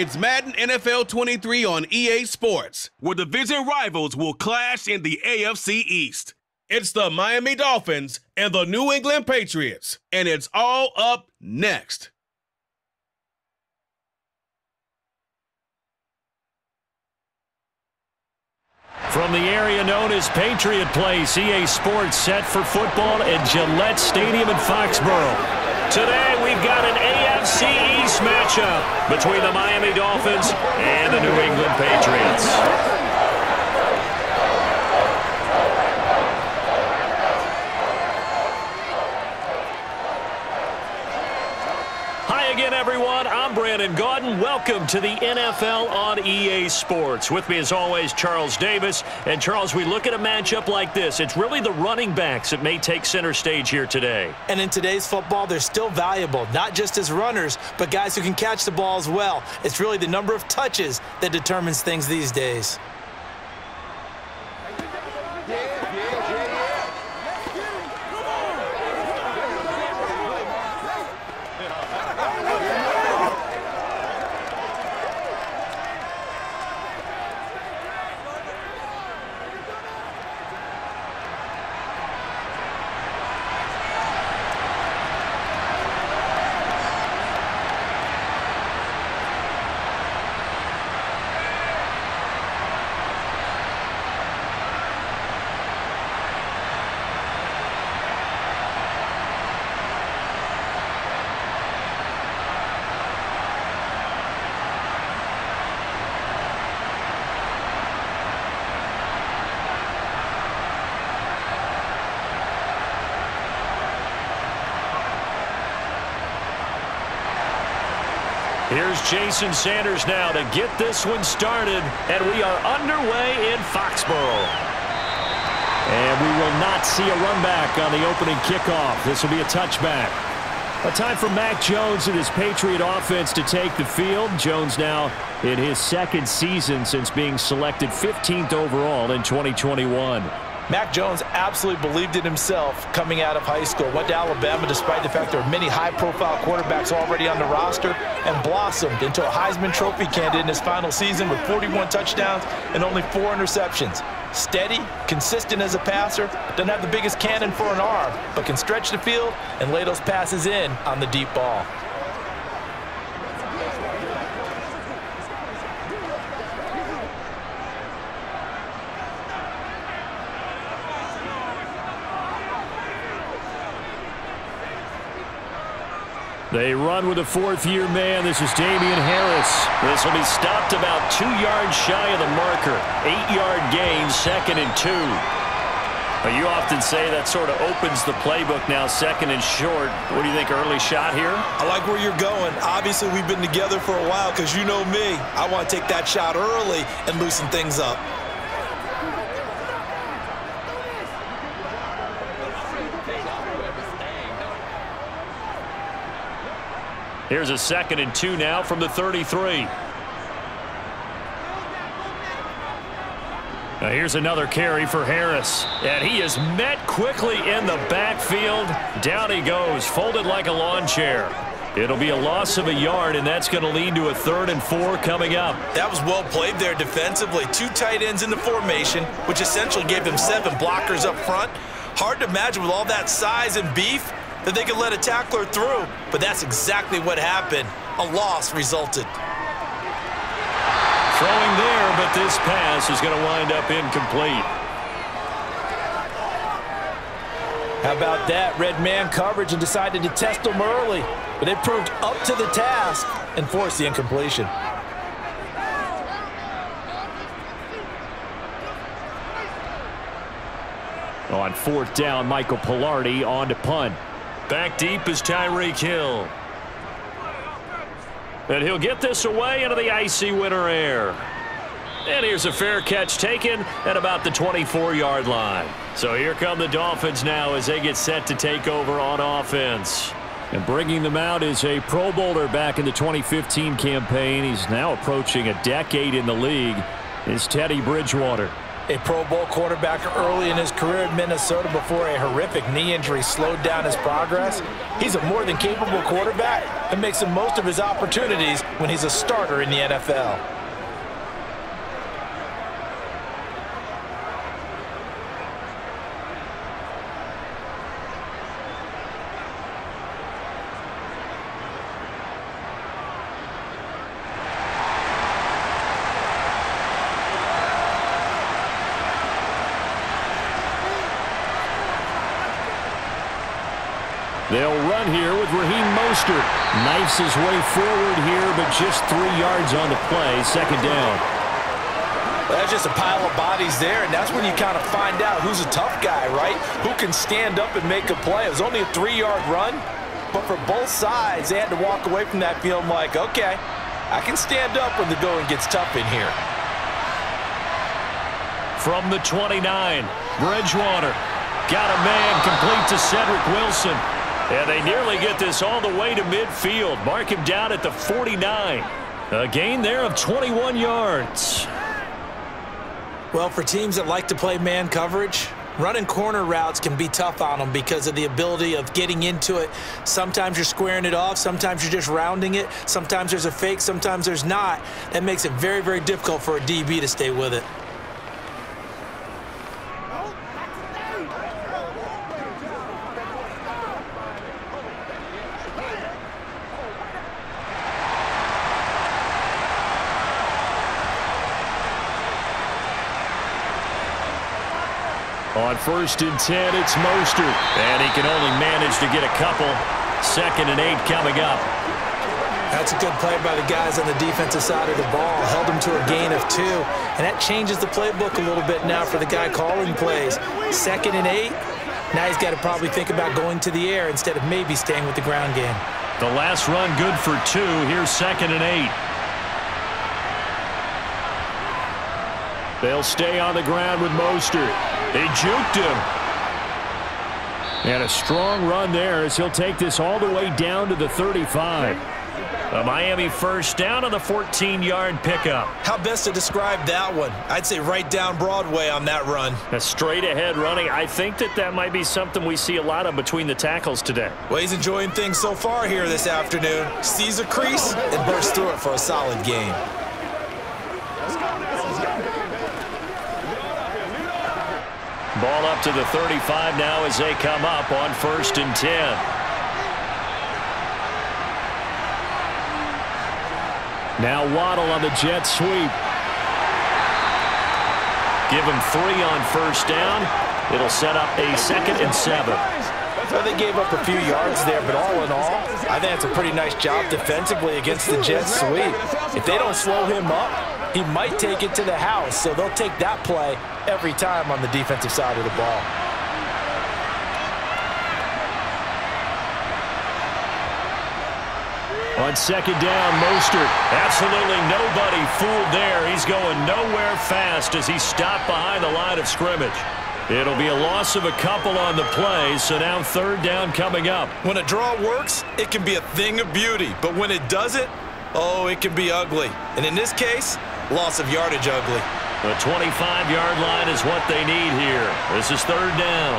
It's Madden NFL 23 on EA Sports, where division rivals will clash in the AFC East. It's the Miami Dolphins and the New England Patriots, and it's all up next. From the area known as Patriot Place, EA Sports set for football at Gillette Stadium in Foxboro. Today, we've got an AFC East matchup between the Miami Dolphins and the New England Patriots. Hi again, everyone. I'm Brandon Gordon. Welcome to the NFL on EA Sports. With me, as always, Charles Davis. And, Charles, we look at a matchup like this. It's really the running backs that may take center stage here today. And in today's football, they're still valuable, not just as runners, but guys who can catch the ball as well. It's really the number of touches that determines things these days. Here's Jason Sanders now to get this one started, and we are underway in Foxboro. And we will not see a run back on the opening kickoff. This will be a touchback. A time for Mac Jones and his Patriot offense to take the field. Jones now in his second season since being selected 15th overall in 2021. Mac Jones absolutely believed in himself coming out of high school. Went to Alabama despite the fact there were many high-profile quarterbacks already on the roster and blossomed into a Heisman Trophy candidate in his final season with 41 touchdowns and only 4 interceptions. Steady, consistent as a passer, doesn't have the biggest cannon for an arm, but can stretch the field and lay those passes in on the deep ball. They run with a fourth-year man. This is Damian Harris. This will be stopped about 2 yards shy of the marker. 8-yard gain, 2nd and 2. But you often say that sort of opens the playbook now, 2nd and short. What do you think, early shot here? I like where you're going. Obviously, we've been together for a while because you know me. I want to take that shot early and loosen things up. Here's a 2nd and 2 now from the 33. Now here's another carry for Harris. And he is met quickly in the backfield. Down he goes, folded like a lawn chair. It'll be a loss of a yard, and that's going to lead to a 3rd and 4 coming up. That was well played there defensively. 2 tight ends in the formation, which essentially gave them 7 blockers up front. Hard to imagine with all that size and beef that they could let a tackler through, but that's exactly what happened. A loss resulted. Throwing there, but this pass is going to wind up incomplete. How about that? Red man coverage and decided to test them early, but they proved up to the task and forced the incompletion. On 4th down, Michael Pilardi on to punt. Back deep is Tyreek Hill. And he'll get this away into the icy winter air. And here's a fair catch taken at about the 24-yard line. So here come the Dolphins now as they get set to take over on offense. And bringing them out is a Pro Bowler back in the 2015 campaign. He's now approaching a decade in the league. It's Teddy Bridgewater. a Pro Bowl quarterback early in his career in Minnesota before a horrific knee injury slowed down his progress. He's a more than capable quarterback and makes the most of his opportunities when he's a starter in the NFL. They'll run here with Raheem Mostert. Knifes his way forward here, but just 3 yards on the play. Second down. Well, that's just a pile of bodies there, and that's when you kind of find out who's a tough guy, right? Who can stand up and make a play. It was only a 3-yard run, but for both sides, they had to walk away from that feeling like, okay, I can stand up when the going gets tough in here. From the 29, Bridgewater. Got a man complete to Cedric Wilson. Yeah, they nearly get this all the way to midfield. Mark him down at the 49. A gain there of 21 yards. Well, for teams that like to play man coverage, running corner routes can be tough on them because of the ability of getting into it. Sometimes you're squaring it off. Sometimes you're just rounding it. Sometimes there's a fake. Sometimes there's not. That makes it very, very difficult for a DB to stay with it. On first and 10, it's Mostert. And he can only manage to get a couple. Second and 8 coming up. That's a good play by the guys on the defensive side of the ball. Held him to a gain of 2. And that changes the playbook a little bit now for the guy calling plays. Second and 8. Now he's got to probably think about going to the air instead of maybe staying with the ground game. The last run good for 2. Here's second and 8. They'll stay on the ground with Mostert. They juked him. And a strong run there as he'll take this all the way down to the 35. A Miami first down on the 14-yard pickup. How best to describe that one? I'd say right down Broadway on that run. A straight-ahead running. I think that might be something we see a lot of between the tackles today. Well, he's enjoying things so far here this afternoon. Sees a crease and bursts through it for a solid gain. Ball up to the 35 now as they come up on first and 10. Now Waddle on the jet sweep. Give him 3 on first down. It'll set up a second and 7. Well, they gave up a few yards there, but all in all, I think it's a pretty nice job defensively against the jet sweep. If they don't slow him up, he might take it to the house, so they'll take that play every time on the defensive side of the ball. On second down, Mostert. Absolutely nobody fooled there. He's going nowhere fast as he's stopped behind the line of scrimmage. It'll be a loss of a couple on the play, so now third down coming up. When a draw works, it can be a thing of beauty, but when it doesn't, oh, it can be ugly. And in this case, loss of yardage ugly. The 25-yard line is what they need here. This is third down.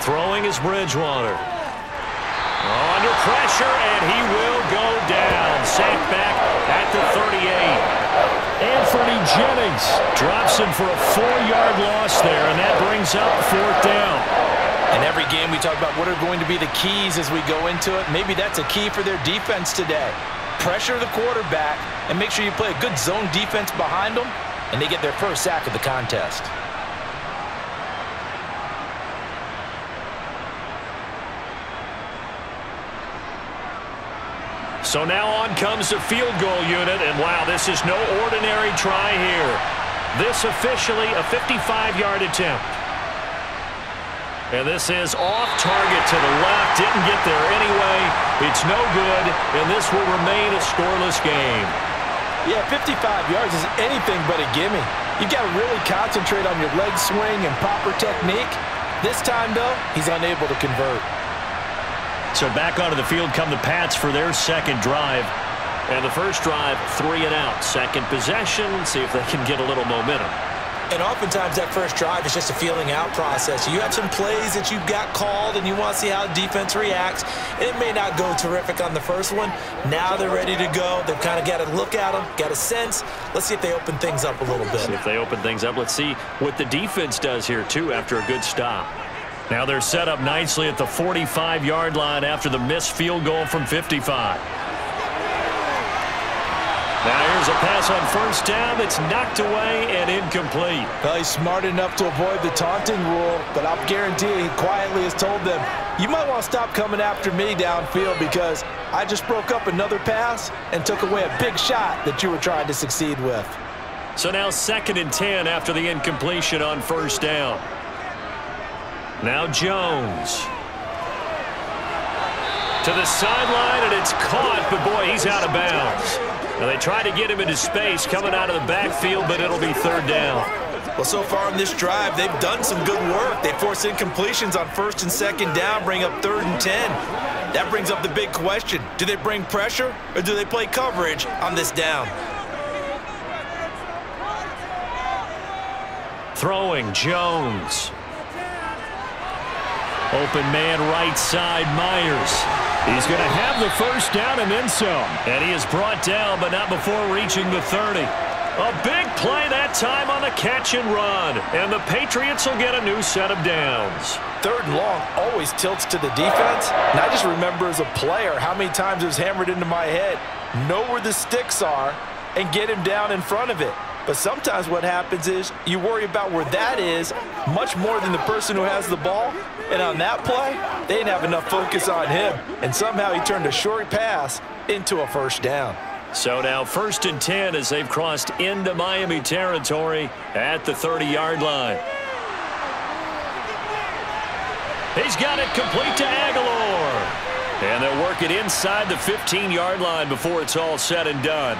Throwing is Bridgewater. Oh, under pressure, and he will go down. Sacked back at the 38. Anthony Jennings drops him for a 4-yard loss there, and that brings up fourth down. And every game we talk about what are going to be the keys as we go into it. Maybe that's a key for their defense today. Pressure the quarterback and make sure you play a good zone defense behind them, and they get their first sack of the contest. So now on comes the field goal unit, and wow, this is no ordinary try here. This officially a 55-yard attempt. And this is off target to the left. Didn't get there anyway. It's no good, and this will remain a scoreless game. Yeah, 55 yards is anything but a gimme. You've got to really concentrate on your leg swing and proper technique. This time, though, he's unable to convert. So back onto the field come the Pats for their second drive. And the first drive, 3 and out. Second possession, see if they can get a little momentum. And oftentimes that first drive is just a feeling out process. You have some plays that you've got called and you want to see how defense reacts. It may not go terrific on the first one. Now they're ready to go. They've kind of got to look at them, got a sense. Let's see if they open things up a little bit. If they open things up, let's see what the defense does here, too, after a good stop. Now they're set up nicely at the 45-yard line after the missed field goal from 55. Now here's a pass on first down that's knocked away and incomplete. Well, he's smart enough to avoid the taunting rule, but I'll guarantee he quietly has told them, you might want to stop coming after me downfield because I just broke up another pass and took away a big shot that you were trying to succeed with. So now 2nd and 10 after the incompletion on first down. Now Jones. To the sideline, and it's caught, but boy, he's out of bounds. Now they try to get him into space coming out of the backfield, but it'll be 3rd down. Well, so far in this drive, they've done some good work. They force incompletions on 1st and 2nd down, bring up 3rd and 10. That brings up the big question. Do they bring pressure, or do they play coverage on this down? Throwing, Jones. Open man right side, Myers. He's going to have the first down and then some. And he is brought down, but not before reaching the 30. A big play that time on the catch and run. And the Patriots will get a new set of downs. 3rd and long always tilts to the defense. And I just remember as a player how many times it was hammered into my head. Know where the sticks are and get him down in front of it. But sometimes what happens is you worry about where that is much more than the person who has the ball. And on that play, they didn't have enough focus on him. And somehow he turned a short pass into a 1st down. So now 1st and 10 as they've crossed into Miami territory at the 30-yard line. He's got it complete to Aguilar. And they'll work it inside the 15-yard line before it's all said and done.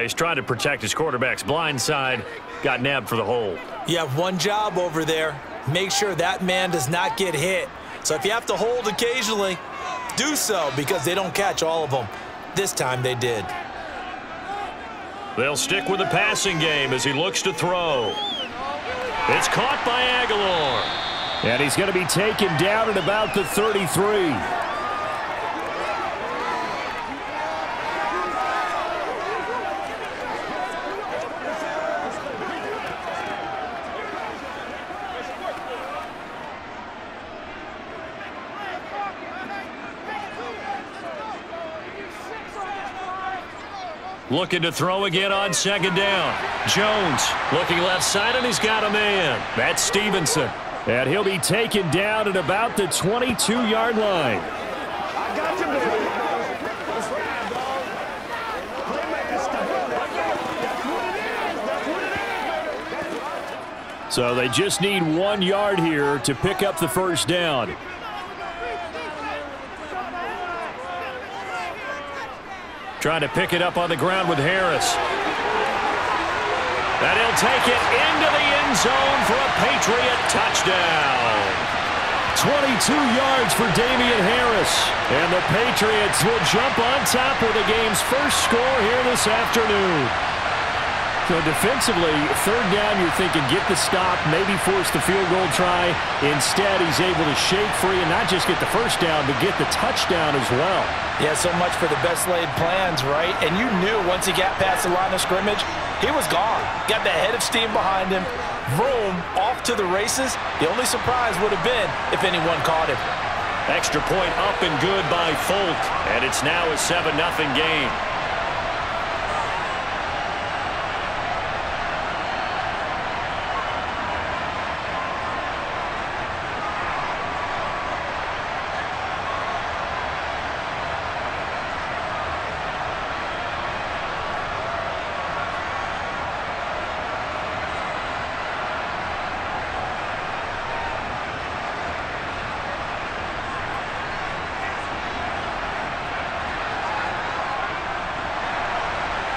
He's trying to protect his quarterback's blind side. Got nabbed for the hole. You have one job over there. Make sure that man does not get hit. So if you have to hold occasionally, do so, because they don't catch all of them. This time they did. They'll stick with the passing game as he looks to throw. It's caught by Aguilar. And he's going to be taken down at about the 33. Looking to throw again on 2nd down. Jones looking left side, and he's got a man. That's Stevenson. And he'll be taken down at about the 22-yard line. I got you, baby. So they just need 1 yard here to pick up the 1st down. Trying to pick it up on the ground with Harris. And he'll take it into the end zone for a Patriot touchdown. 22 yards for Damian Harris. And the Patriots will jump on top with the game's first score here this afternoon. So defensively, 3rd down, you're thinking get the stop, maybe force the field goal try. Instead, he's able to shake free and not just get the 1st down, but get the touchdown as well. Yeah, so much for the best laid plans, right? And you knew once he got past the line of scrimmage, he was gone. Got the head of steam behind him. Vroom, off to the races. The only surprise would have been if anyone caught him. Extra point up and good by Folk. And it's now a 7-0 game.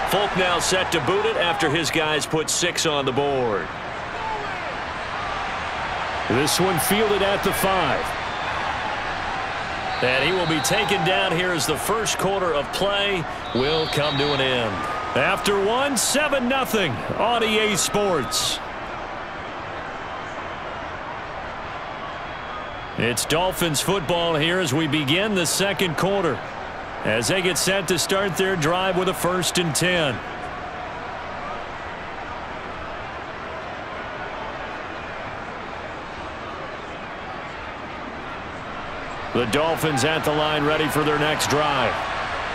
Folk now set to boot it after his guys put 6 on the board. This one fielded at the 5. And he will be taken down here as the first quarter of play will come to an end. After one, 7-0 on EA Sports. It's Dolphins football here as we begin the second quarter, as they get set to start their drive with a 1st and 10. The Dolphins at the line ready for their next drive.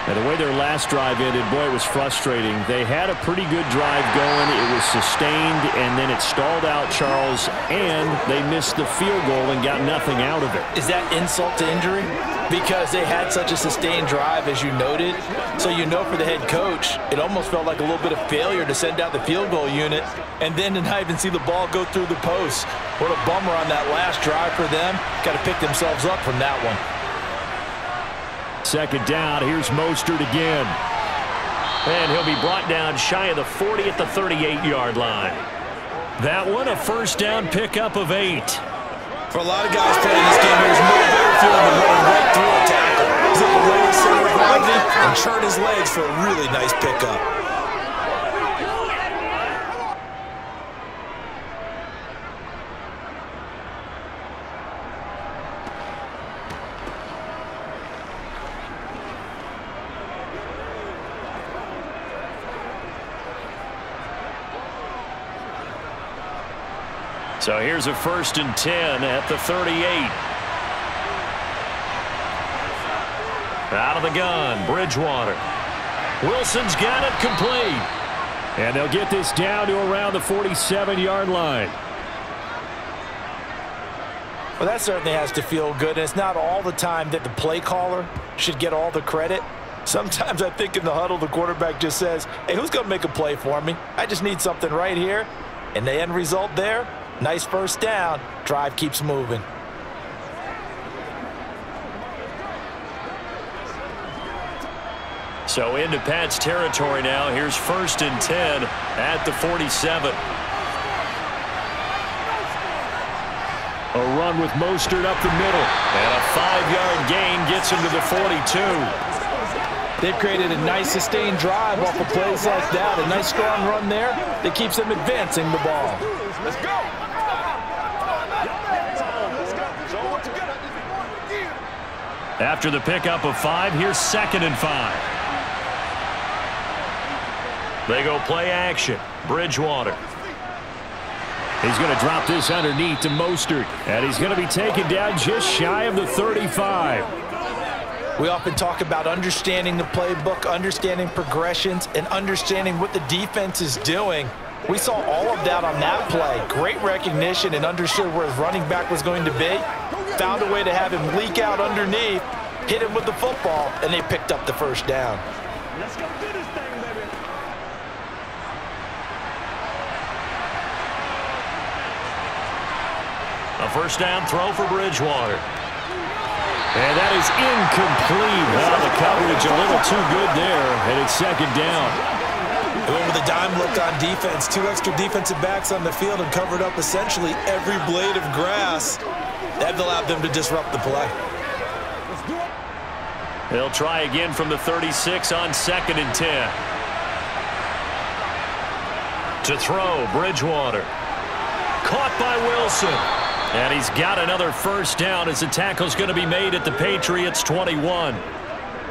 And the way their last drive ended, boy, it was frustrating. They had a pretty good drive going. It was sustained, and then it stalled out, Charles, and they missed the field goal and got nothing out of it. Is that insult to injury? Because they had such a sustained drive, as you noted. So you know for the head coach, it almost felt like a little bit of failure to send out the field goal unit and then to not even see the ball go through the post. What a bummer on that last drive for them. Got to pick themselves up from that one. Second down, here's Mostert again. And he'll be brought down shy of the 40 at the 38-yard line. That one, a first down pickup of 8. For a lot of guys playing this game, there's no better feeling than running right through a tackle. He's able to lay the center of gravity and churn his legs for a really nice pickup. So here's a 1st and 10 at the 38. Out of the gun, Bridgewater. Wilson's got it complete. And they'll get this down to around the 47-yard line. Well, that certainly has to feel good. It's not all the time that the play caller should get all the credit. Sometimes I think in the huddle, the quarterback just says, hey, who's going to make a play for me? I just need something right here. And the end result there, nice first down. Drive keeps moving. So into Pat's territory now. Here's 1st and 10 at the 47. A run with Mostert up the middle. And a 5-yard gain gets him to the 42. They've created a nice sustained drive off of plays like that. A nice strong run there that keeps them advancing the ball. Let's go. After the pickup of 5, here's 2nd and 5. They go play action. Bridgewater. He's going to drop this underneath to Mostert. And he's going to be taken down just shy of the 35. We often talk about understanding the playbook, understanding progressions, and understanding what the defense is doing. We saw all of that on that play. Great recognition and understood where his running back was going to be. Found a way to have him leak out underneath, hit him with the football, and they picked up the first down. Let's go do this thing, baby. A first down throw for Bridgewater. And that is incomplete. Well, the coverage a little too good there, and it's 2nd down. Going with a dime look on defense. 2 extra defensive backs on the field and covered up essentially every blade of grass. That allowed them to disrupt the play. They'll try again from the 36 on 2nd and 10. To throw, Bridgewater. Caught by Wilson. And he's got another first down as the tackle's going to be made at the Patriots 21.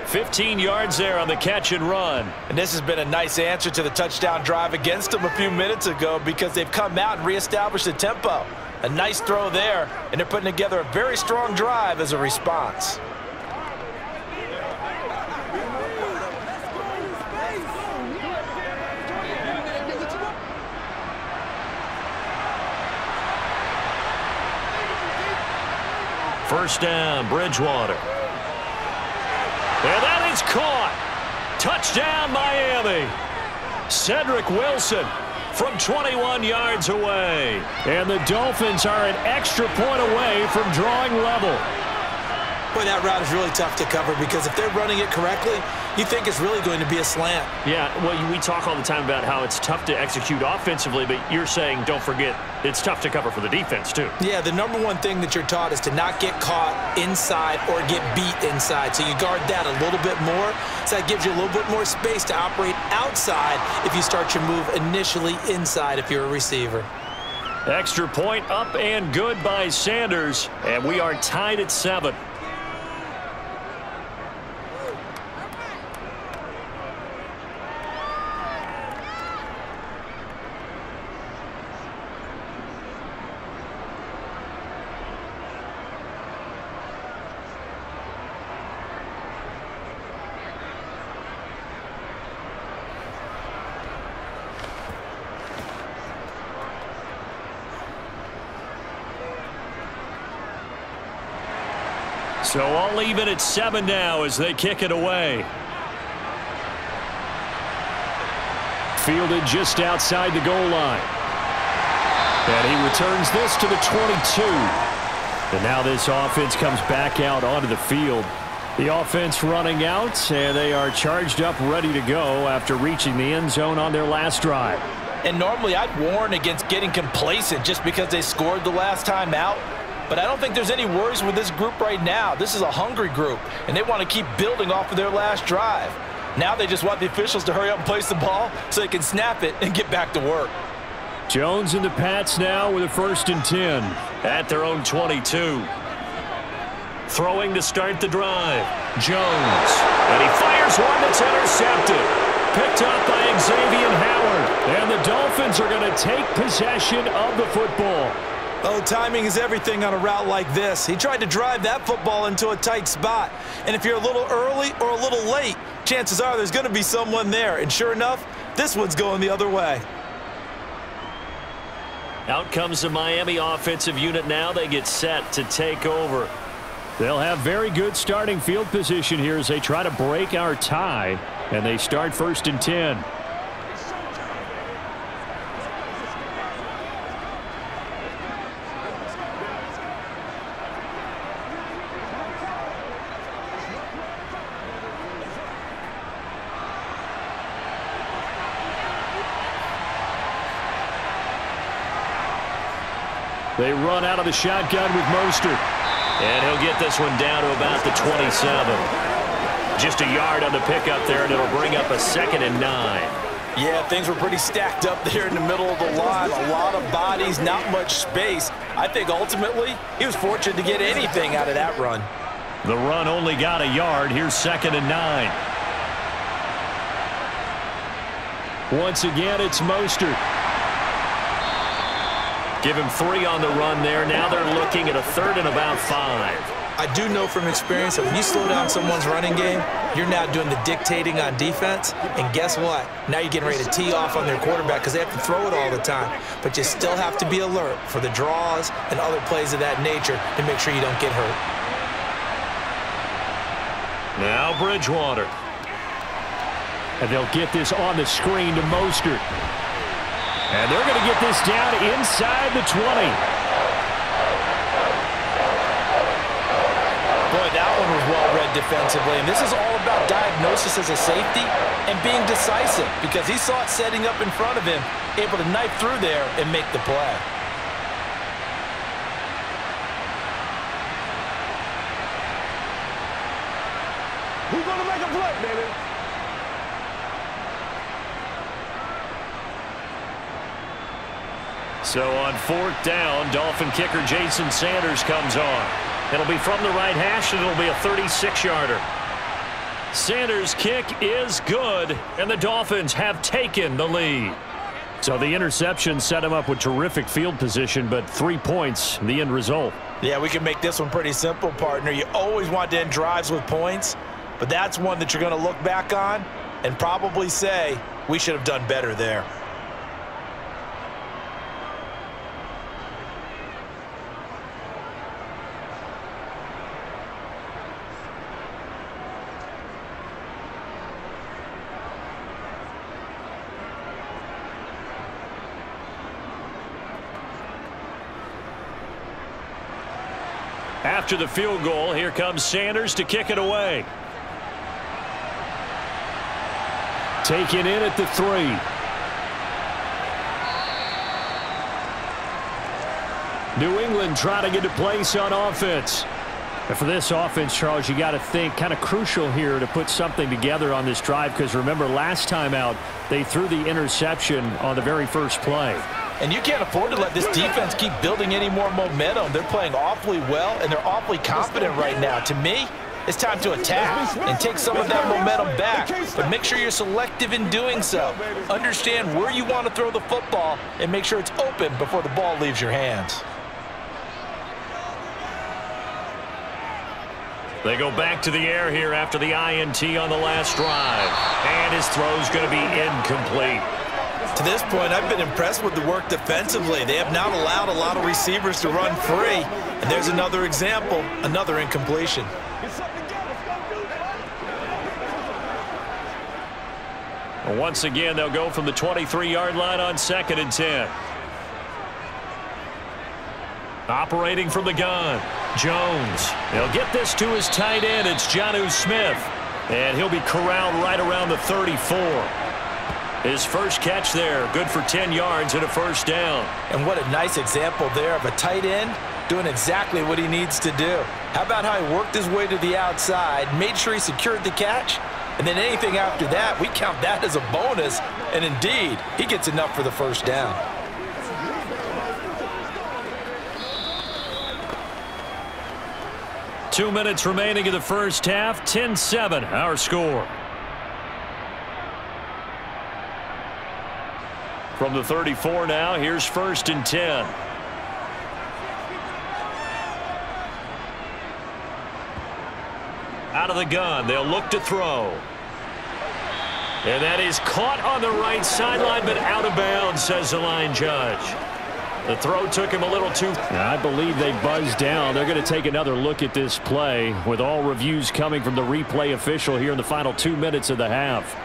15 yards there on the catch and run. And this has been a nice answer to the touchdown drive against them a few minutes ago, because they've come out and reestablished the tempo. A nice throw there, and they're putting together a very strong drive as a response. First down, Bridgewater. And that is caught. Touchdown, Miami. Cedric Wilson from 21 yards away. And the Dolphins are an extra point away from drawing level. Boy, that route is really tough to cover because if they're running it correctly, you think it's really going to be a slant. Yeah, well, we talk all the time about how it's tough to execute offensively, but you're saying don't forget it's tough to cover for the defense too. Yeah, the number one thing that you're taught is to not get caught inside or get beat inside, so you guard that a little bit more. So that gives you a little bit more space to operate outside if you start your move initially inside if you're a receiver. Extra point up and good by Sanders, and we are tied at 7. So I'll leave it at 7 now as they kick it away. Fielded just outside the goal line. And he returns this to the 22. And now this offense comes back out onto the field. The offense running out, and they are charged up, ready to go after reaching the end zone on their last drive. And normally I'd warn against getting complacent just because they scored the last time out. But I don't think there's any worries with this group right now. This is a hungry group, and they want to keep building off of their last drive. Now they just want the officials to hurry up and place the ball so they can snap it and get back to work. Jones and the Pats now with a 1st and 10 at their own 22. Throwing to start the drive. Jones. And he fires one that's intercepted. Picked up by Xavier Howard. And the Dolphins are going to take possession of the football. Oh, timing is everything on a route like this. He tried to drive that football into a tight spot. And if you're a little early or a little late, chances are there's going to be someone there. And sure enough, this one's going the other way. Out comes the Miami offensive unit now. They get set to take over. They'll have very good starting field position here as they try to break our tie. And they start 1st and 10. They run out of the shotgun with Mostert. And he'll get this one down to about the 27. Just a yard on the pickup there, and it'll bring up a 2nd and 9. Yeah, things were pretty stacked up there in the middle of the line. A lot of bodies, not much space. I think ultimately he was fortunate to get anything out of that run. The run only got a yard. Here's 2nd and 9. Once again, it's Mostert. Give him 3 on the run there. Now they're looking at a 3rd and about 5. I do know from experience that when you slow down someone's running game, you're now doing the dictating on defense. And guess what? Now you're getting ready to tee off on their quarterback because they have to throw it all the time. But you still have to be alert for the draws and other plays of that nature to make sure you don't get hurt. Now Bridgewater. And they'll get this on the screen to Mostert. And they're going to get this down inside the 20. Boy, that one was well read defensively. And this is all about diagnosis as a safety and being decisive because he saw it setting up in front of him, able to knife through there and make the play. Who's going to make a play, baby? So on 4th down, Dolphin kicker Jason Sanders comes on. It'll be from the right hash, and it'll be a 36-yarder. Sanders' kick is good, and the Dolphins have taken the lead. So the interception set him up with terrific field position, but 3 points in the end result. Yeah, we can make this one pretty simple, partner. You always want to end drives with points, but that's one that you're going to look back on and probably say, we should have done better there. After the field goal, here comes Sanders to kick it away. Taken in at the 3. New England trying to get to place on offense. But for this offense, Charles, you got to think kind of crucial here to put something together on this drive, because remember last time out, they threw the interception on the very first play. And you can't afford to let this defense keep building any more momentum. They're playing awfully well, and they're awfully confident right now. To me, it's time to attack and take some of that momentum back, but make sure you're selective in doing so. Understand where you want to throw the football and make sure it's open before the ball leaves your hands. They go back to the air here after the INT on the last drive. And his throw's going to be incomplete. To this point, I've been impressed with the work defensively. They have not allowed a lot of receivers to run free. And there's another example, another incompletion. Once again, they'll go from the 23-yard line on 2nd and 10. Operating from the gun, Jones. He'll get this to his tight end. It's Jonnu Smith. And he'll be corralled right around the 34. His first catch there, good for 10 yards and a first down. And what a nice example there of a tight end doing exactly what he needs to do. How about how he worked his way to the outside, made sure he secured the catch, and then anything after that, we count that as a bonus. And indeed, he gets enough for the first down. Two minutes remaining in the first half, 10-7, our score. From the 34 now, here's 1st and 10. Out of the gun, they'll look to throw. And that is caught on the right sideline, but out of bounds, says the line judge. The throw took him a little too. I believe they buzzed down. They're going to take another look at this play with all reviews coming from the replay official here in the final 2 minutes of the half.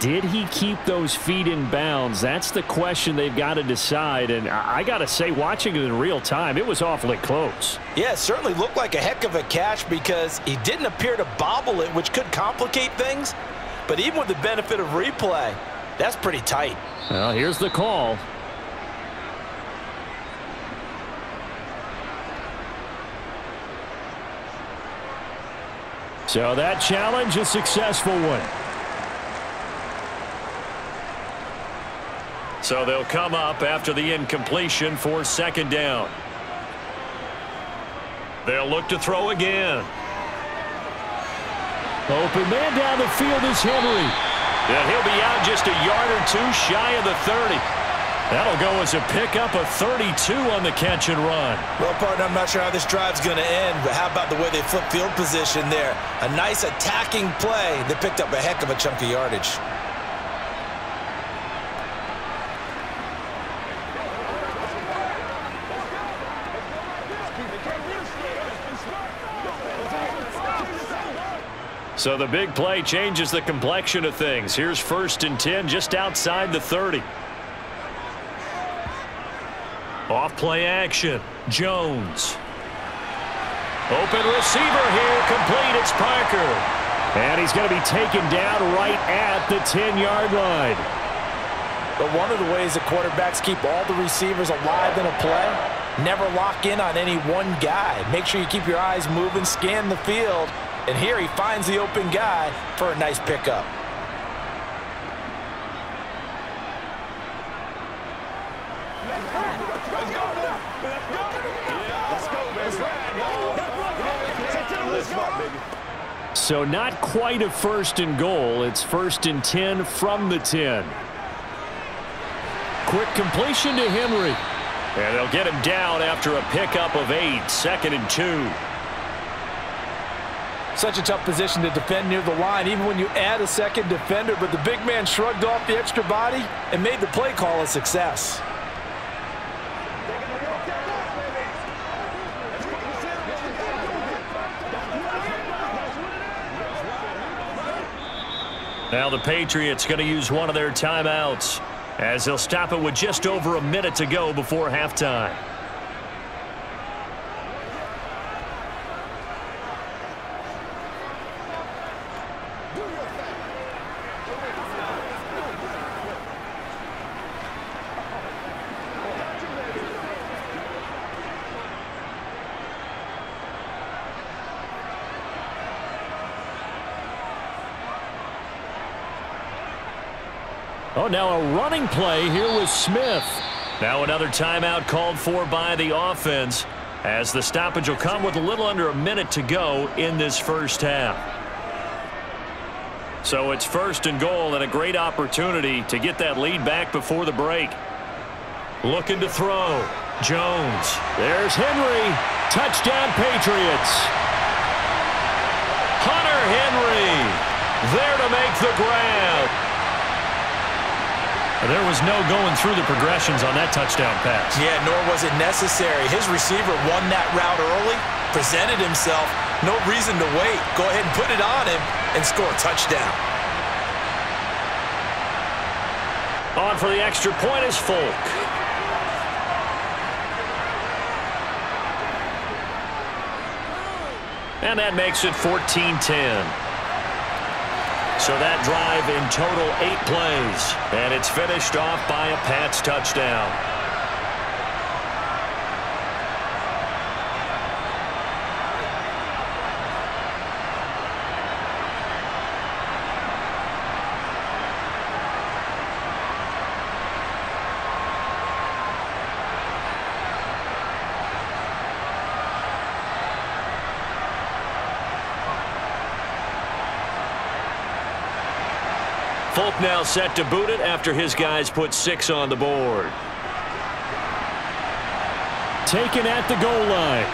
Did he keep those feet in bounds? That's the question they've got to decide. And I got to say, watching it in real time, it was awfully close. Yeah, it certainly looked like a heck of a catch because he didn't appear to bobble it, which could complicate things. But even with the benefit of replay, that's pretty tight. Well, here's the call. So that challenge, a successful one. So they'll come up after the incompletion for second down. They'll look to throw again. Open man down the field is Henry. Yeah, he'll be out just a yard or two shy of the 30. That'll go as a pickup of 32 on the catch and run. Well, partner, I'm not sure how this drive's going to end, but how about the way they flip field position there? A nice attacking play that picked up a heck of a chunk of yardage. So the big play changes the complexion of things. Here's 1st and 10 just outside the 30. Off play action. Jones. Open receiver here. Complete. It's Parker. And he's going to be taken down right at the 10-yard line. But one of the ways the quarterbacks keep all the receivers alive in a play, never lock in on any one guy. Make sure you keep your eyes moving, scan the field. And here he finds the open guy for a nice pickup. So not quite a 1st and goal. It's 1st and 10 from the 10. Quick completion to Henry. And they'll get him down after a pickup of 8, 2nd and 2. Such a tough position to defend near the line, even when you add a second defender. But the big man shrugged off the extra body and made the play call a success. Now the Patriots going to use one of their timeouts, as they'll stop it with just over a minute to go before halftime. Oh, now a running play here with Smith. Now another timeout called for by the offense, as the stoppage will come with a little under a minute to go in this first half. So it's first and goal and a great opportunity to get that lead back before the break. Looking to throw. Jones. There's Henry. Touchdown, Patriots. Hunter Henry there to make the grab. There was no going through the progressions on that touchdown pass. Yeah, nor was it necessary. His receiver won that route early, presented himself. No reason to wait. Go ahead and put it on him and score a touchdown. On for the extra point is Folk. And that makes it 14-10. So that drive in total 8 plays, and it's finished off by a Pats touchdown. Folk now set to boot it after his guys put 6 on the board. Taken at the goal line.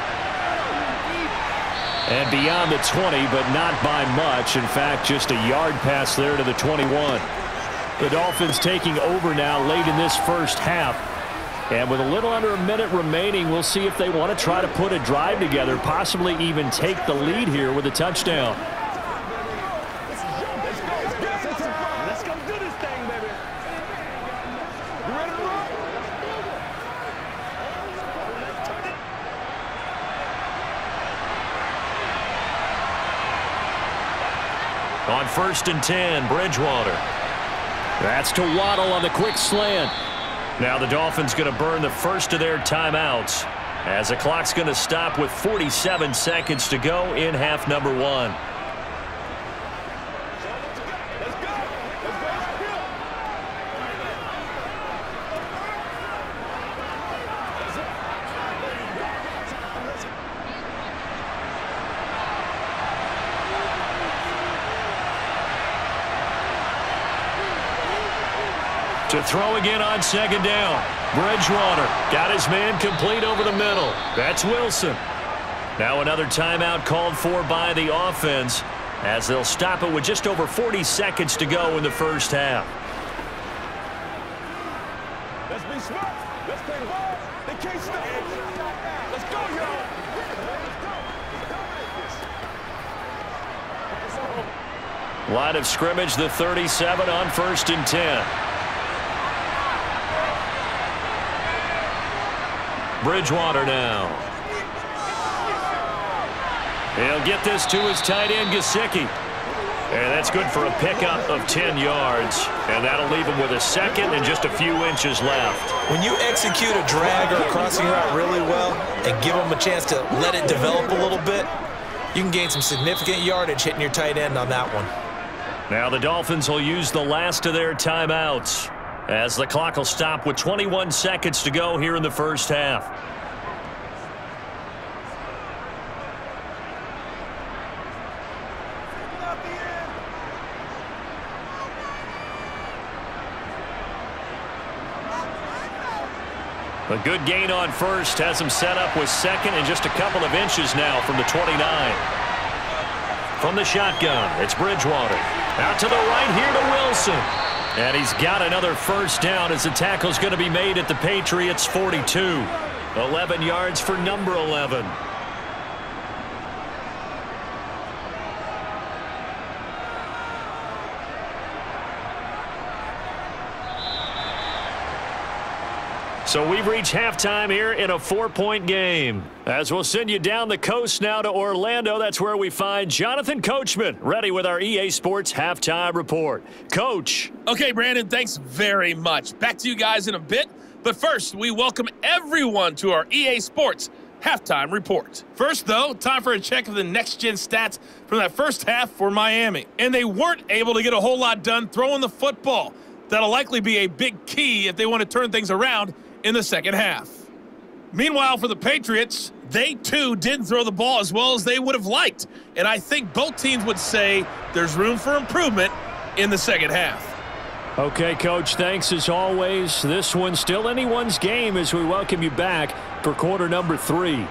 And beyond the 20, but not by much. In fact, just a yard pass there to the 21. The Dolphins taking over now late in this first half. And with a little under a minute remaining, we'll see if they want to try to put a drive together, possibly even take the lead here with a touchdown. On first and 10, Bridgewater. That's to Waddle on the quick slant. Now the Dolphins going to burn the first of their timeouts, as the clock's going to stop with 47 seconds to go in half number 1. To throw again on second down. Bridgewater got his man complete over the middle. That's Wilson. Now another timeout called for by the offense, as they'll stop it with just over 40 seconds to go in the first half. Let's be smart. Let's play ball. They can't stop it. Let's go, y'all. Line of scrimmage, the 37 on first and 10. Bridgewater now. He'll get this to his tight end, Gesicki. And that's good for a pickup of 10 yards. And that'll leave him with a second and just a few inches left. When you execute a drag or a crossing route really well and give them a chance to let it develop a little bit, you can gain some significant yardage hitting your tight end on that one. Now the Dolphins will use the last of their timeouts, as the clock will stop with 21 seconds to go here in the first half. A good gain on first has him set up with second and just a couple of inches now from the 29. From the shotgun, it's Bridgewater. Out to the right here to Wilson. And he's got another first down, as the tackle's going to be made at the Patriots' 42. 11 yards for number 11. So we've reached halftime here in a 4-point game, as we'll send you down the coast now to Orlando. That's where we find Jonathan Coachman, ready with our EA Sports Halftime Report. Coach. Okay, Brandon, thanks very much. Back to you guys in a bit. But first, we welcome everyone to our EA Sports Halftime Report. First, though, time for a check of the next-gen stats from that first half for Miami. And they weren't able to get a whole lot done throwing the football. That'll likely be a big key if they want to turn things around in the second half. Meanwhile, for the Patriots, they too didn't throw the ball as well as they would have liked. And I think both teams would say there's room for improvement in the second half. Okay, Coach, thanks as always. This one's still anyone's game as we welcome you back for quarter number 3.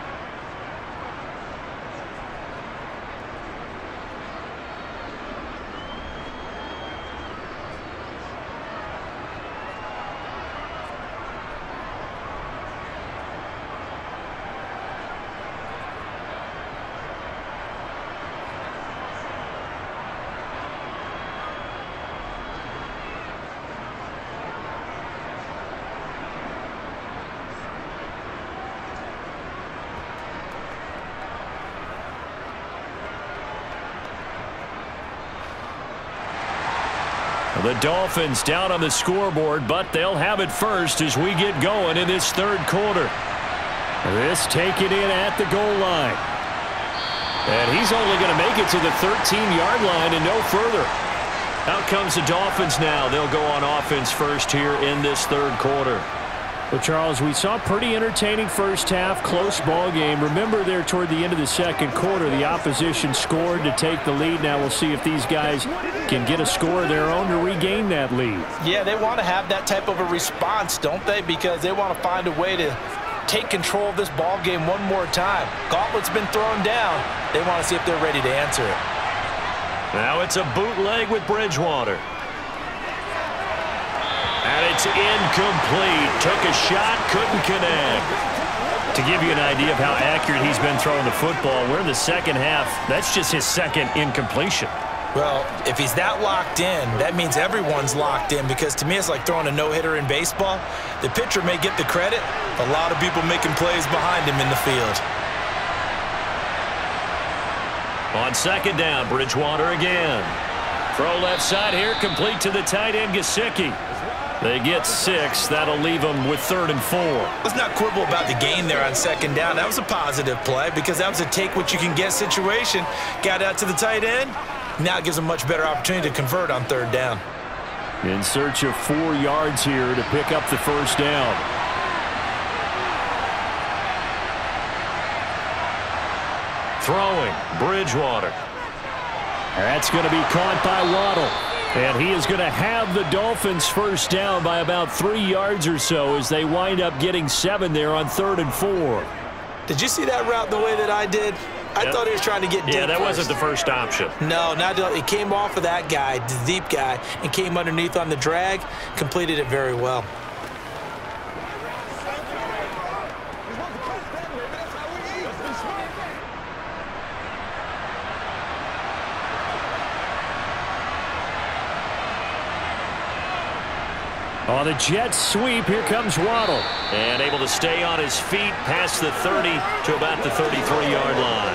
The Dolphins down on the scoreboard, but they'll have it first as we get going in this third quarter. This take it in at the goal line. And he's only going to make it to the 13-yard line and no further. Out comes the Dolphins now. They'll go on offense first here in this third quarter. Well, Charles, we saw a pretty entertaining first half, close ball game. Remember there toward the end of the second quarter, the opposition scored to take the lead. Now we'll see if these guys can get a score of their own to regain that lead. Yeah, they want to have that type of a response, don't they? Because they want to find a way to take control of this ball game one more time. Gauntlet's been thrown down. They want to see if they're ready to answer it. Now it's a bootleg with Bridgewater. And it's incomplete. Took a shot, couldn't connect. To give you an idea of how accurate he's been throwing the football, we're in the second half. That's just his second incompletion. Well, if he's that locked in, that means everyone's locked in, because to me it's like throwing a no-hitter in baseball. The pitcher may get the credit. A lot of people making plays behind him in the field. On second down, Bridgewater again. Throw left side here, complete to the tight end, Gesicki. They get 6. That'll leave them with 3rd and 4. Let's not quibble about the gain there on second down. That was a positive play because that was a take-what-you-can-get situation. Got out to the tight end. Now it gives them a much better opportunity to convert on 3rd down. In search of 4 yards here to pick up the first down. Throwing, Bridgewater. That's going to be caught by Waddle. And he is going to have the Dolphins first down by about 3 yards or so as they wind up getting 7 there on 3rd and 4. Did you see that route the way that I did? I thought he was trying to get deep. Yeah, that wasn't the first option. No, not it came off of that guy, the deep guy, and came underneath on the drag, completed it very well. On the jet sweep, here comes Waddle. And able to stay on his feet past the 30 to about the 33-yard line.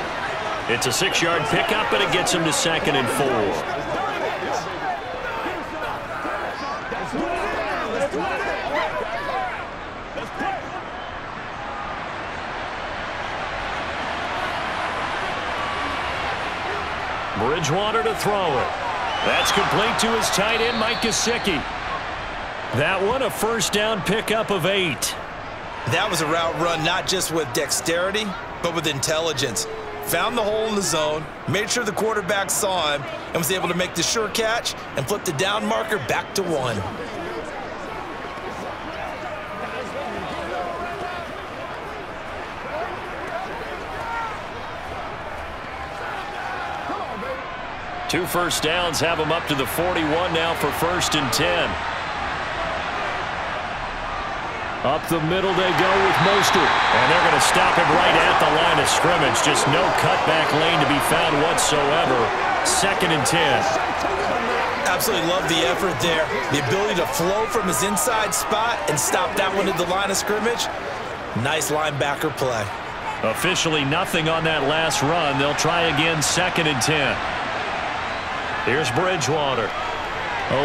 It's a 6-yard pickup, and it gets him to 2nd and 4. Bridgewater to throw it. That's complete to his tight end, Mike Gesicki. That one, a first down pickup of 8. That was a route run not just with dexterity, but with intelligence. Found the hole in the zone, made sure the quarterback saw him, and was able to make the sure catch and flip the down marker back to 1. Two first downs have him up to the 41 now for 1st and 10. Up the middle they go with Mostert. And they're going to stop him right at the line of scrimmage. Just no cutback lane to be found whatsoever. 2nd and 10. Absolutely love the effort there. The ability to flow from his inside spot and stop that one at the line of scrimmage. Nice linebacker play. Officially nothing on that last run. They'll try again 2nd and 10. Here's Bridgewater.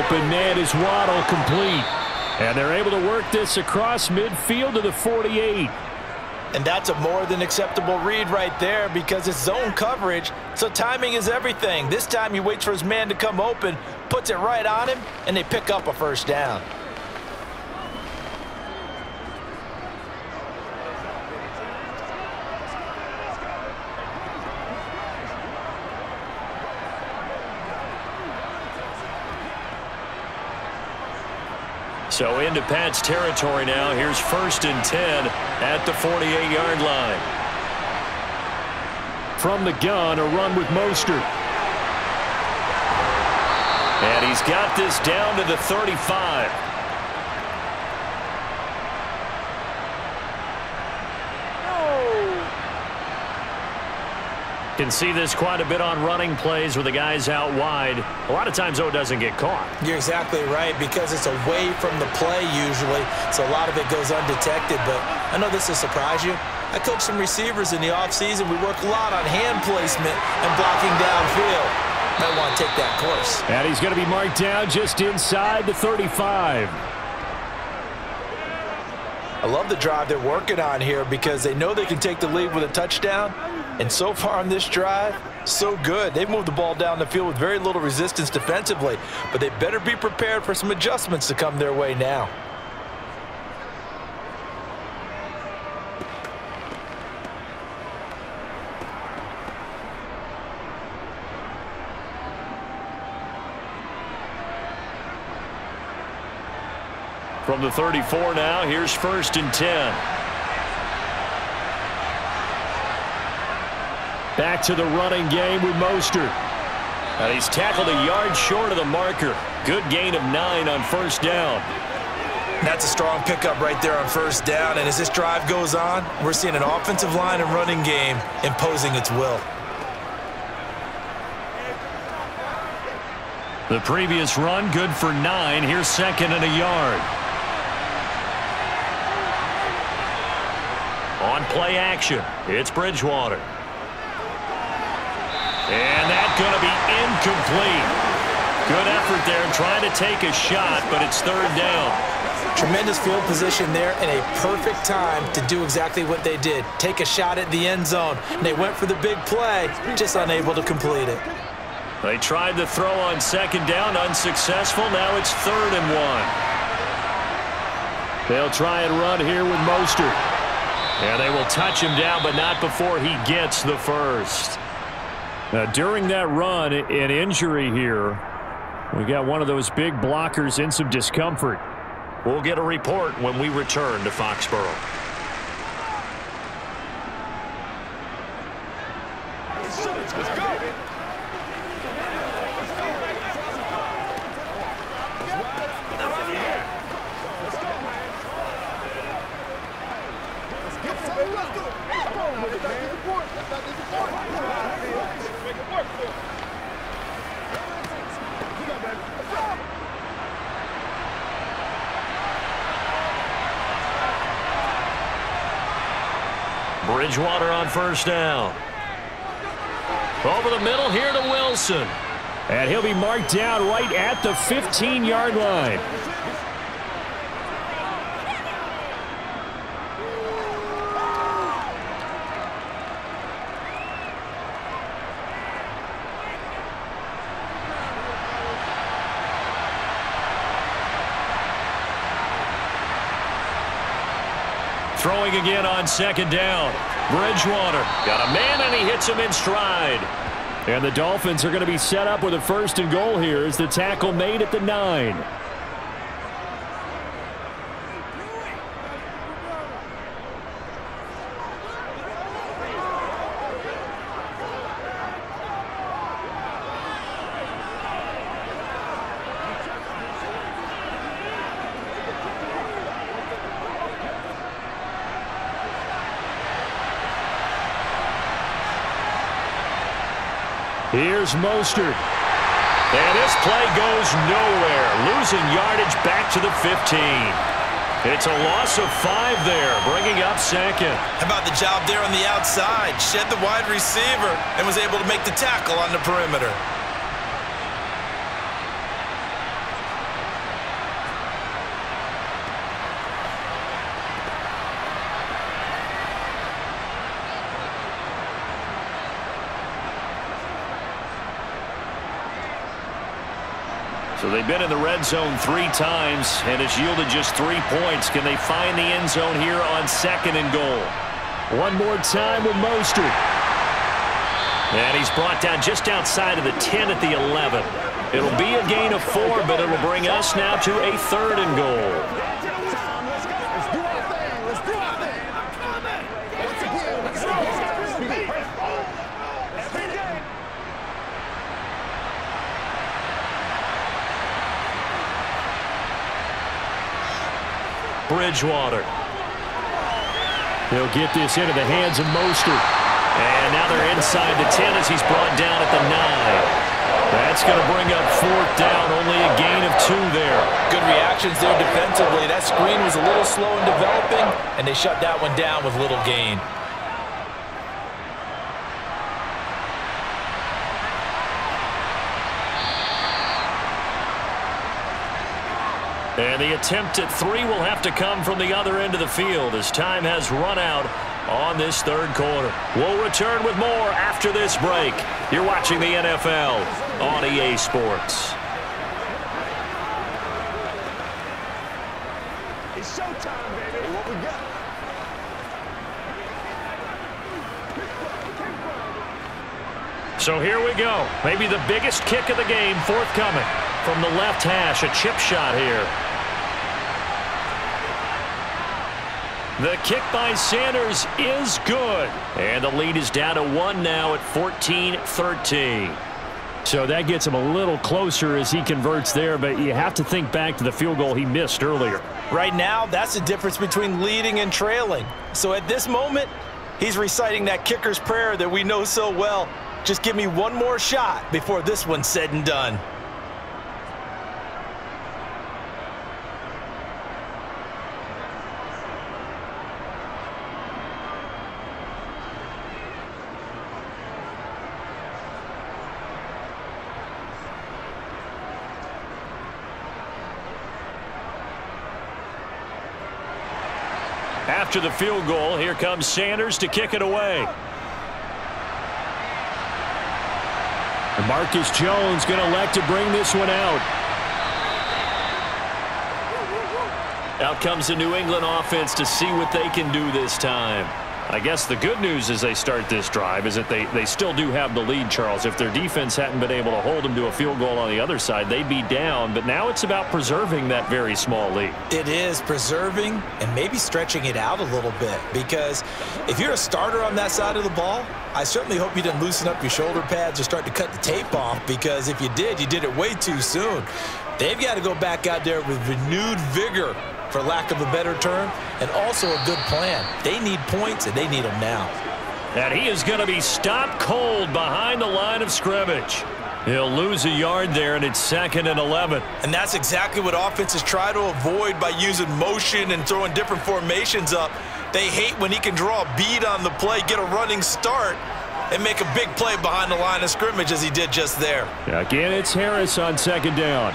Open man is Waddle, complete. And they're able to work this across midfield to the 48. And that's a more than acceptable read right there because it's zone coverage, so timing is everything. This time he waits for his man to come open, puts it right on him, and they pick up a first down. So into Pats territory now. Here's 1st and 10 at the 48-yard line. From the gun, a run with Mostert. And he's got this down to the 35. Can see this quite a bit on running plays where the guy's out wide. A lot of times, though, it doesn't get caught. You're exactly right, because it's away from the play usually, so a lot of it goes undetected. But I know this will surprise you. I coach some receivers in the offseason. We work a lot on hand placement and blocking downfield. Might want to take that course. And he's going to be marked down just inside the 35. I love the drive they're working on here because they know they can take the lead with a touchdown. And so far on this drive, so good. They've moved the ball down the field with very little resistance defensively, but they better be prepared for some adjustments to come their way now. From the 34 now, here's 1st and 10. Back to the running game with Mostert. And he's tackled a yard short of the marker. Good gain of 9 on first down. That's a strong pickup right there on first down. And as this drive goes on, we're seeing an offensive line and running game imposing its will. The previous run, good for 9. Here's 2nd and a yard. On play action, it's Bridgewater. And that's going to be incomplete. Good effort there, trying to take a shot, but it's 3rd down. Tremendous field position there and a perfect time to do exactly what they did. Take a shot at the end zone. And they went for the big play, just unable to complete it. They tried the throw on 2nd down, unsuccessful. Now it's 3rd and 1. They'll try and run here with Mostert. And they will touch him down, but not before he gets the first. Now, during that run, an injury here. We got one of those big blockers in some discomfort. We'll get a report when we return to Foxboro. Bridgewater on first down. Over the middle here to Wilson. And he'll be marked down right at the 15-yard line. Throwing again on 2nd down. Bridgewater got a man, and he hits him in stride. And the Dolphins are going to be set up with a 1st and goal here as the tackle made at the 9. Here's Mostert. And this play goes nowhere. Losing yardage back to the 15. It's a loss of 5 there, bringing up 2nd. How about the job there on the outside? Shed the wide receiver and was able to make the tackle on the perimeter. So they've been in the red zone 3 times, and it's yielded just 3 points. Can they find the end zone here on 2nd and goal? One more time with Mostert. And he's brought down just outside of the 10 at the 11. It'll be a gain of 4, but it'll bring us now to a 3rd and goal. Bridgewater. They'll get this into the hands of Mostert. And now they're inside the 10 as he's brought down at the 9. That's going to bring up 4th down. Only a gain of 2 there. Good reactions there defensively. That screen was a little slow in developing, and they shut that one down with little gain. And the attempt at 3 will have to come from the other end of the field as time has run out on this 3rd quarter. We'll return with more after this break. You're watching the NFL on EA Sports. It's showtime, baby. What we got? So here we go. Maybe the biggest kick of the game forthcoming. From the left hash, a chip shot here. The kick by Sanders is good. And the lead is down to 1 now at 14-13. So that gets him a little closer as he converts there, but you have to think back to the field goal he missed earlier. Right now, that's the difference between leading and trailing. So at this moment, he's reciting that kicker's prayer that we know so well. Just give me one more shot before this one's said and done. After the field goal, here comes Sanders to kick it away. And Marcus Jones going to elect to bring this one out. Out comes the New England offense to see what they can do this time. I guess the good news as they start this drive is that they still do have the lead, Charles. If their defense hadn't been able to hold them to a field goal on the other side, they'd be down. But now it's about preserving that very small lead. It is preserving and maybe stretching it out a little bit, because if you're a starter on that side of the ball, I certainly hope you didn't loosen up your shoulder pads or start to cut the tape off, because if you did it way too soon. They've got to go back out there with renewed vigor, for lack of a better term, and also a good plan. They need points, and they need them now. And he is going to be stopped cold behind the line of scrimmage. He'll lose a yard there, and it's 2nd and 11. And that's exactly what offenses try to avoid by using motion and throwing different formations up. They hate when he can draw a bead on the play, get a running start, and make a big play behind the line of scrimmage as he did just there. Again, it's Harris on 2nd down.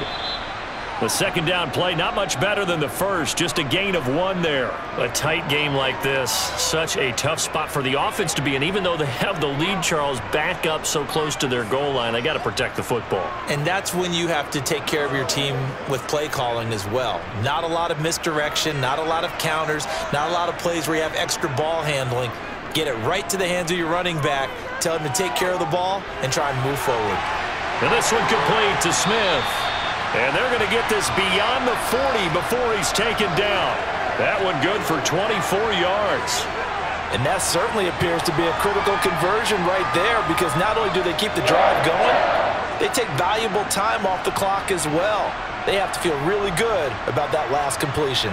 The 2nd down play, not much better than the first, just a gain of 1 there. A tight game like this, such a tough spot for the offense to be in, even though they have the lead, Charles, back up so close to their goal line. They got to protect the football. And that's when you have to take care of your team with play calling as well. Not a lot of misdirection, not a lot of counters, not a lot of plays where you have extra ball handling. Get it right to the hands of your running back, tell him to take care of the ball, and try and move forward. And this one complete to Smith. And they're going to get this beyond the 40 before he's taken down. That one good for 24 yards. And that certainly appears to be a critical conversion right there, because not only do they keep the drive going, they take valuable time off the clock as well. They have to feel really good about that last completion.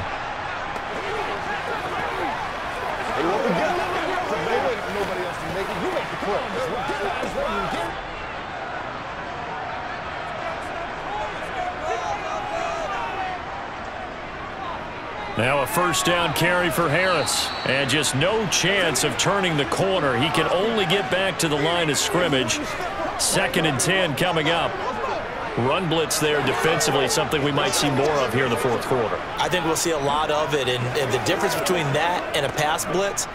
Now a 1st down carry for Harris. And just no chance of turning the corner. He can only get back to the line of scrimmage. 2nd and 10 coming up. run blitz there defensively, something we might see more of here in the fourth quarter. I think we'll see a lot of it, and the difference between that and a pass blitz,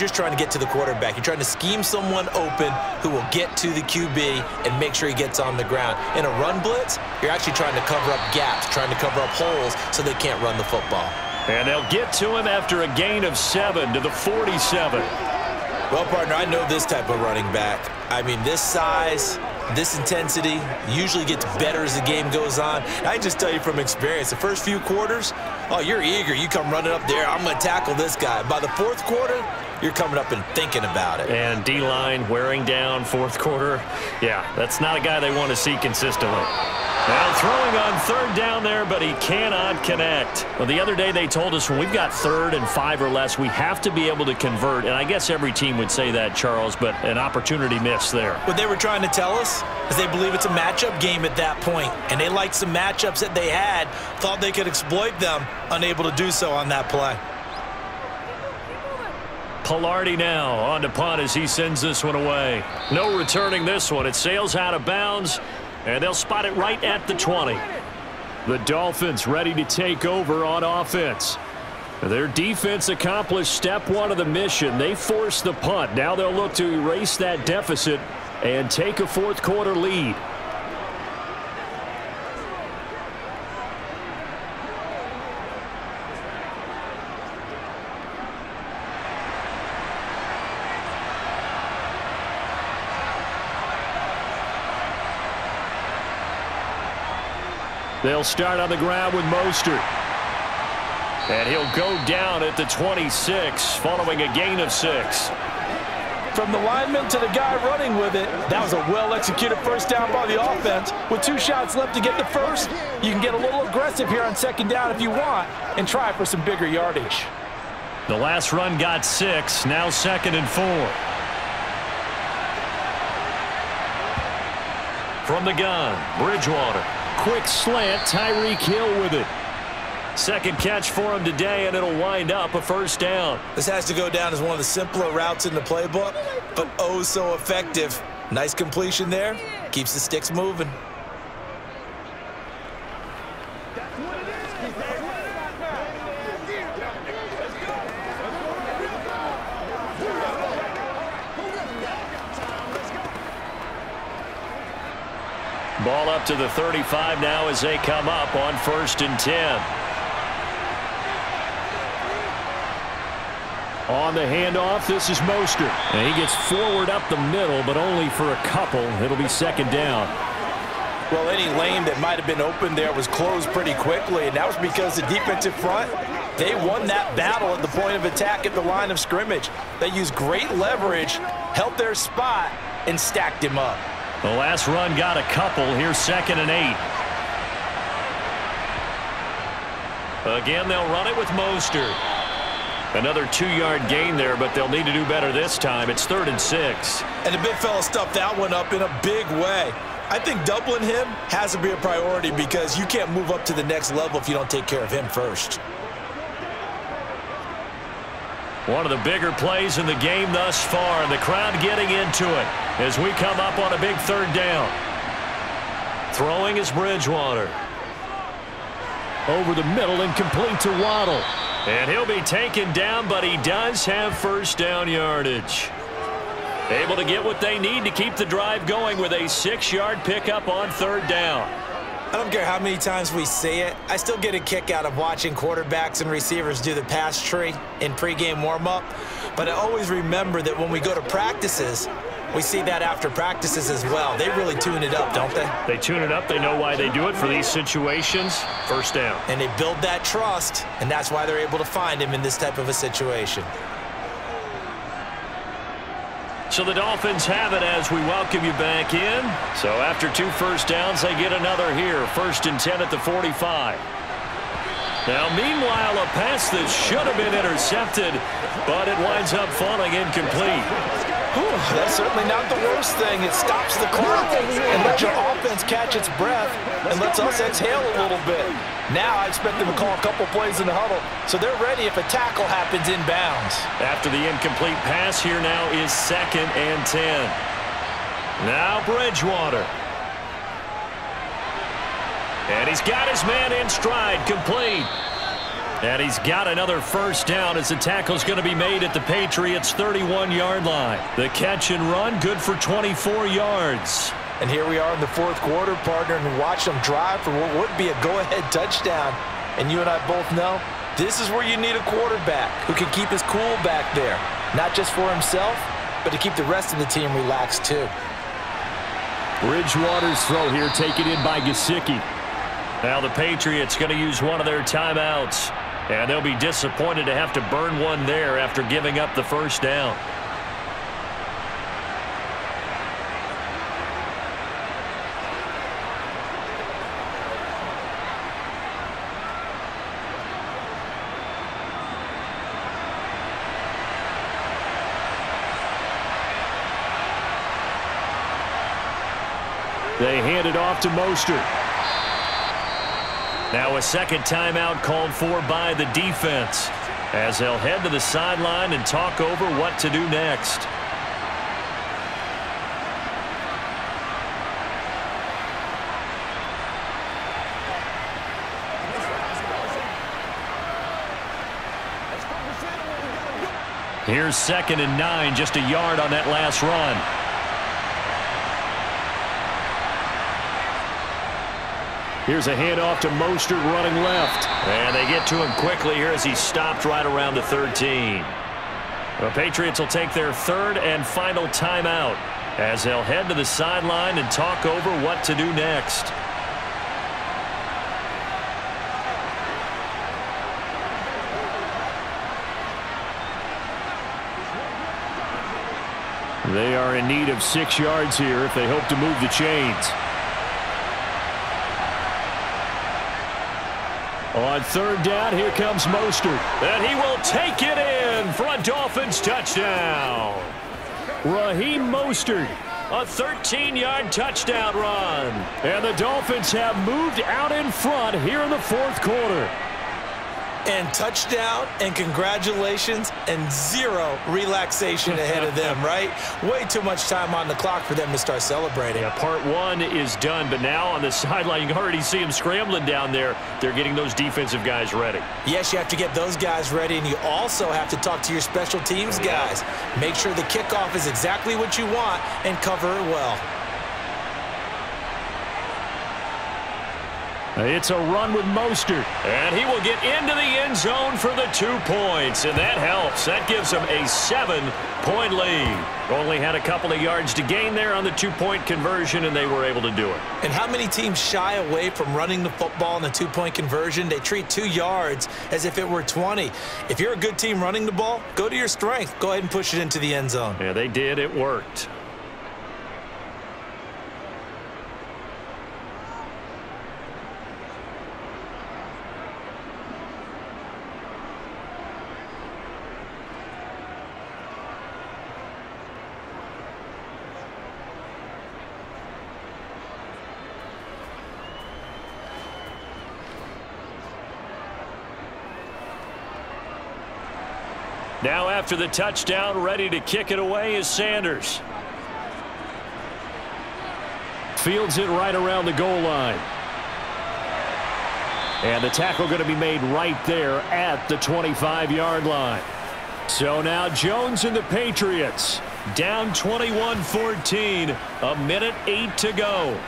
you're trying to get to the quarterback. You're trying to scheme someone open who will get to the QB and make sure he gets on the ground. In a run blitz, you're actually trying to cover up gaps, trying to cover up holes so they can't run the football. And they'll get to him after a gain of 7 to the 47. Well, partner, I know this type of running back. I mean, this size, this intensity usually gets better as the game goes on. And I just tell you from experience, the first few quarters, oh, you're eager. You come running up there, I'm going to tackle this guy. By the fourth quarter, you're coming up and thinking about it. And D-line wearing down fourth quarter. Yeah, that's not a guy they want to see consistently. Now throwing on third down there, but he cannot connect. Well, the other day they told us when we've got third and 5 or less, we have to be able to convert. And I guess every team would say that, Charles, but an opportunity missed there. What they were trying to tell us is they believe it's a matchup game at that point, and they liked some matchups that they had, thought they could exploit them, unable to do so on that play. Pilardi now on to punt as he sends this one away. No returning this one. It sails out of bounds, and they'll spot it right at the 20. The Dolphins ready to take over on offense. Their defense accomplished step one of the mission. They forced the punt. Now they'll look to erase that deficit and take a fourth quarter lead. They'll start on the ground with Mostert. And he'll go down at the 26, following a gain of 6. From the lineman to the guy running with it, that was a well-executed first down by the offense. With 2 shots left to get the first, you can get a little aggressive here on second down if you want and try for some bigger yardage. The last run got 6, now second and 4. From the gun, Bridgewater. Quick slant, Tyreek Hill with it. Second catch for him today, and it'll wind up a first down. This has to go down as one of the simpler routes in the playbook, but oh so effective. Nice completion there. Keeps the sticks moving. Ball up to the 35 now as they come up on first and 10. On the handoff, this is Mostert. And he gets forward up the middle, but only for a couple. It'll be second down. Well, any lane that might have been open there was closed pretty quickly, and that was because the defensive front, they won that battle at the point of attack at the line of scrimmage. They used great leverage, held their spot, and stacked him up. The last run got a couple. Here's second and 8. Again, they'll run it with Mostert. Another 2-yard gain there, but they'll need to do better this time. It's third and 6. And the big fella stuffed that one up in a big way. I think doubling him has to be a priority because you can't move up to the next level if you don't take care of him first. One of the bigger plays in the game thus far, and the crowd getting into it as we come up on a big third down. Throwing is Bridgewater. Over the middle, incomplete to Waddle. And he'll be taken down, but he does have first down yardage. Able to get what they need to keep the drive going with a 6-yard pickup on third down. I don't care how many times we see it, I still get a kick out of watching quarterbacks and receivers do the pass tree in pregame warm-up, but I always remember that when we go to practices, we see that after practices as well. They really tune it up, don't they? They tune it up. They know why they do it for these situations. First down. And they build that trust, and that's why they're able to find him in this type of a situation. So the Dolphins have it as we welcome you back in. So after 2 first downs, they get another here. First and 10 at the 45. Now, meanwhile, a pass that should have been intercepted, but it winds up falling incomplete. Ooh, that's certainly not the worst thing. It stops the clock and lets your offense catch its breath and lets us exhale a little bit. Now I expect them to call a couple plays in the huddle, so they're ready if a tackle happens inbounds. After the incomplete pass, here now is second and 10. Now Bridgewater. And he's got his man in stride, complete. And he's got another first down as the tackle's going to be made at the Patriots' 31-yard line. The catch and run, good for 24 yards. And here we are in the fourth quarter, partner, and watch them drive for what would be a go-ahead touchdown. And you and I both know this is where you need a quarterback who can keep his cool back there, not just for himself, but to keep the rest of the team relaxed too. Bridgewater's throw here taken in by Gesicki. Now the Patriots going to use one of their timeouts. And they'll be disappointed to have to burn one there after giving up the first down. They hand it off to Mostert. Now a second timeout called for by the defense as they'll head to the sideline and talk over what to do next. Here's second and 9, just a yard on that last run. Here's a handoff to Mostert running left. And they get to him quickly here as he stopped right around the 13. The Patriots will take their third and final timeout as they'll head to the sideline and talk over what to do next. They are in need of 6 yards here if they hope to move the chains. On third down, here comes Mostert. And he will take it in for a Dolphins touchdown. Raheem Mostert, a 13-yard touchdown run. And the Dolphins have moved out in front here in the fourth quarter. And touchdown and congratulations and zero relaxation ahead of them, right? Way too much time on the clock for them to start celebrating. Yeah, part one is done, but now on the sideline, you can already see them scrambling down there. They're getting those defensive guys ready. Yes, you have to get those guys ready, and you also have to talk to your special teams guys. Make sure the kickoff is exactly what you want and cover it well. It's a run with Mostert. And he will get into the end zone for the 2 points, and that helps. That gives him a 7-point lead. Only had a couple of yards to gain there on the 2-point conversion, and they were able to do it. And how many teams shy away from running the football on the 2-point conversion? They treat 2 yards as if it were 20. If you're a good team running the ball, go to your strength. Go ahead and push it into the end zone. Yeah, they did. It worked. Now after the touchdown, ready to kick it away is Sanders. Fields it right around the goal line. And the tackle going to be made right there at the 25-yard line. So now Jones and the Patriots down 21-14. A minute 8 to go.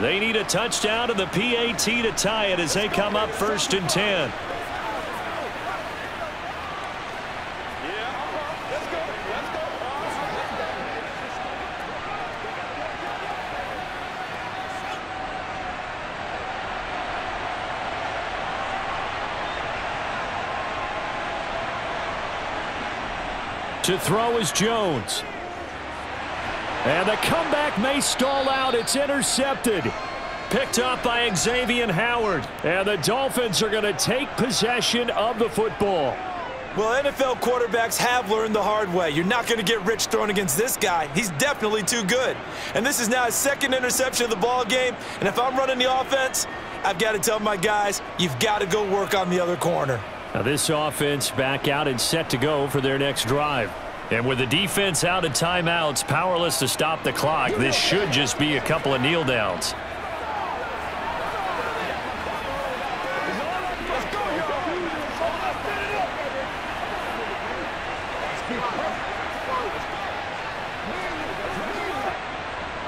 They need a touchdown to the PAT to tie it as they come up first and 10. To throw is Jones. And the comeback may stall out. It's intercepted. Picked up by Xavier Howard. And the Dolphins are going to take possession of the football. Well, NFL quarterbacks have learned the hard way. You're not going to get rich thrown against this guy. He's definitely too good. And this is now his second interception of the ball game. And if I'm running the offense, I've got to tell my guys, you've got to go work on the other corner. Now this offense back out and set to go for their next drive. And with the defense out of timeouts, powerless to stop the clock, this should just be a couple of kneel downs.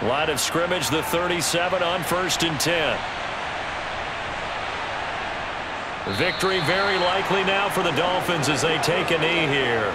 Line of scrimmage, the 37 on 1st and 10. Victory very likely now for the Dolphins as they take a knee here.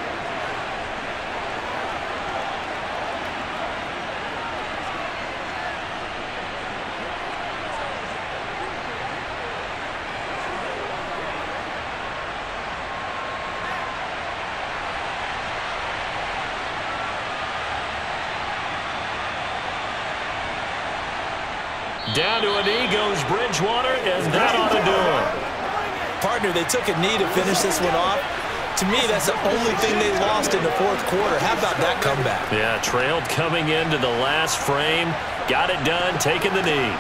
Down to a knee goes Bridgewater, and that ought to do it. Partner, they took a knee to finish this one off. To me, that's the only thing they lost in the fourth quarter. How about that comeback? Yeah, trailed coming into the last frame. Got it done, taking the knee.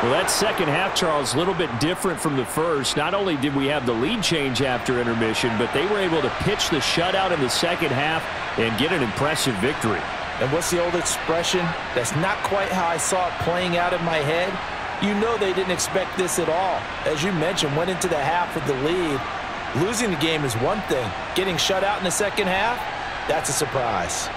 Well, that second half, Charles, a little bit different from the first. Not only did we have the lead change after intermission, but they were able to pitch the shutout in the second half and get an impressive victory. And what's the old expression? That's not quite how I saw it playing out in my head. You know they didn't expect this at all. As you mentioned, went into the half with the lead. Losing the game is one thing. Getting shut out in the second half, that's a surprise.